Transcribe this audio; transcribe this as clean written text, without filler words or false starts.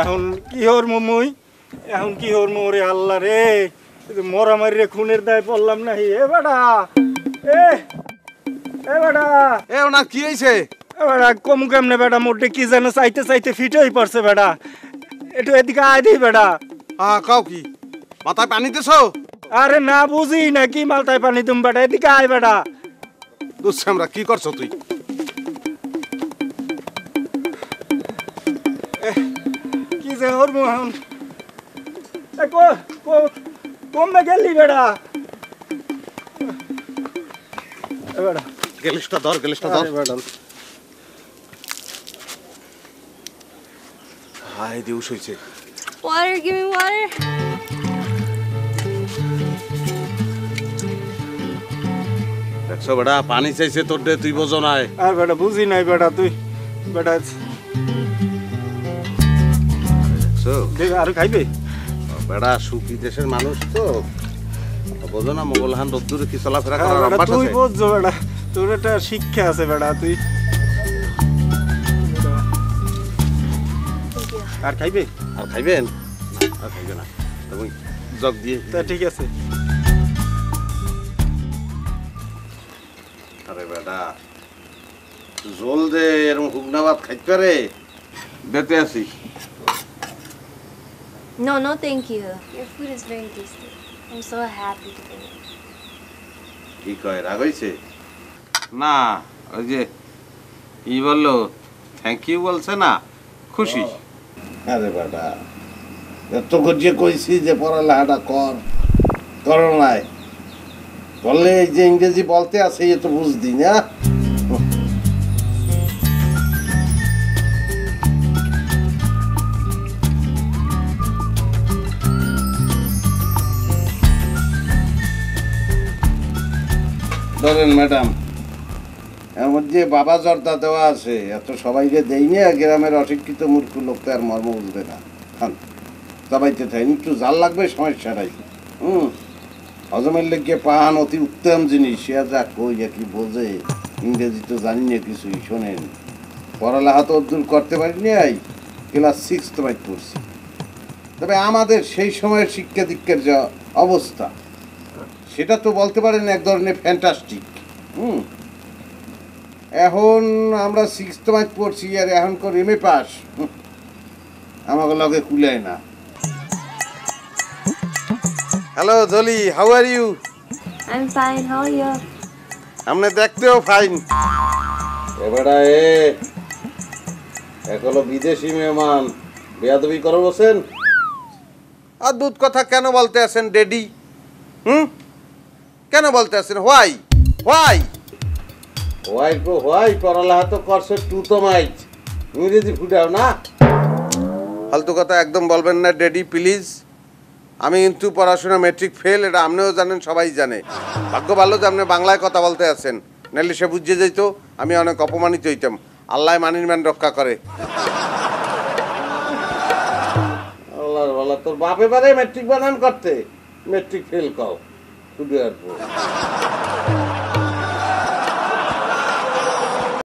এখন কি হর মুই এখন কি হর মোরে আল্লাহ রে মরা মারি রে খুনের দায় পড়লাম না এ বেটা এ এ বেটা এ ওনা কি হইছে এ বেটা কম কেমনে বেটা মোটে কি জানো চাইতে চাইতে ফিট হই পড়ছে বেটা একটু এদিকে আয় দি বেটা হ্যাঁ কাও কি মাথায় পানি দিছো আরে না বুঝি না কি মাথায় পানি তুমি বেটা এদিকে আয় বেটা দুসে আমরা কি করছো তুই কি যে হর মোহন দেখো কো কমে গেলি বেটা এ বেটা গেলিসটা ধর বেটা হাই দিউস হইছে ওয়াটার গিভ মি ওয়াটার দেখছ বেটা পানি চাইছে তোর দে তুই বোঝো না আর বেটা বুঝি নাই বেটা তুই বেটা আর খাইবে বেড়া সুখী দেশের মানুষ তো বোঝো না মোগল হান রোদ্দুরে কি চলাফেরা করা তুই বোঝো বেড়া তোর একটা শিক্ষা আছে বেড়া তুই আর খাইবে আর খাইবেন আর খাইবে না তুমি জগ দিয়ে তা ঠিক আছে আরে বেড়া জল দে এরকম হুগনাবাদ খাইতে পারে বেঁচে আছি No, no, thank you. Your food is very tasty. I'm so happy to be here. কি কয় রাগ হইছে না ওই যে ই বললো থ্যাংক ইউ বলছে না খুশি আরে বাবা তোকে যে কইছি যে পড়ালেখাটা কর করো নাই বললে এই যে ইংরেজি বলতে আছে এ তো বুঝদি না ধরেন ম্যাডাম এমন যে বাবা জর্দা দেওয়া আছে এত সবাইকে দেই না গ্রামের অশিক্ষিত মূর্খ লোককে আর মর্ম বুঝবে না খান চাবাইতে থাকেন একটু জাল লাগবে সমস্যাটাই হজমের লেগে পান অতি উত্তম জিনিস সে যা কই কি বোঝে ইংরেজি তো জানি না কিছুই শোনেন পড়ালেখা তো দূর করতে পারিনি আই ক্লাস সিক্স তো বাইক পড়ছি তবে আমাদের সেই সময়ের শিক্ষা দীক্ষার যা অবস্থা সেটা তো বলতে পারেন এক ধরনের ফ্যান্টাস্টিক এখন আমরা সিক্স মাস পড়ছি আর এখন করে এমএ পাস আমাকে লগে কুলায় না hello Jolly how are you I am fine how are you আপনি দেখতেও ফাইন এবারে এগুলো বিদেশি মেহমান বেয়াদবি করবছেন আর দুধ কথা কেন বলতে আছেন ডেডি কেন বলতে আসেন why why why go why পড়ালেখা তো করছে টু তো মাইচ ইংরেজি ফুটাও না ফালতু কথা একদম বলবেন না ডেডি প্লিজ আমি কিন্তু পড়াশোনা মেট্রিক ফেল এটা আপনিও জানেন সবাই জানে ভাগ্য ভালো যে আপনি বাংলায় কথা বলতে আসেন নাহলে সে বুঝিয়ে যেত আমি অনেক অপমানিত হইতাম আল্লাহ মানির মান রক্ষা করে আল্লাহর বলা তোর বাপে বারে মেট্রিক বানান করতে মেট্রিক ফেল কও Who do that for?